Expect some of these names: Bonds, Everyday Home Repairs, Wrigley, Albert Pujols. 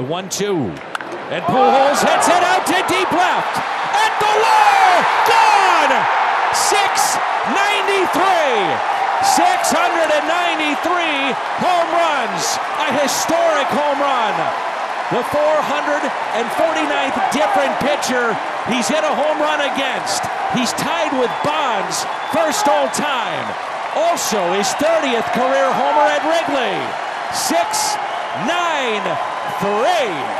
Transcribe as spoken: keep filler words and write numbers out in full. The one two. And Pujols hits it out to deep left. At the wall! Gone! six ninety-three! six ninety-three home runs! A historic home run! The four hundred forty-ninth different pitcher he's hit a home run against. He's tied with Bonds, first all-time. Also his thirtieth career homer at Wrigley. six ninety-three!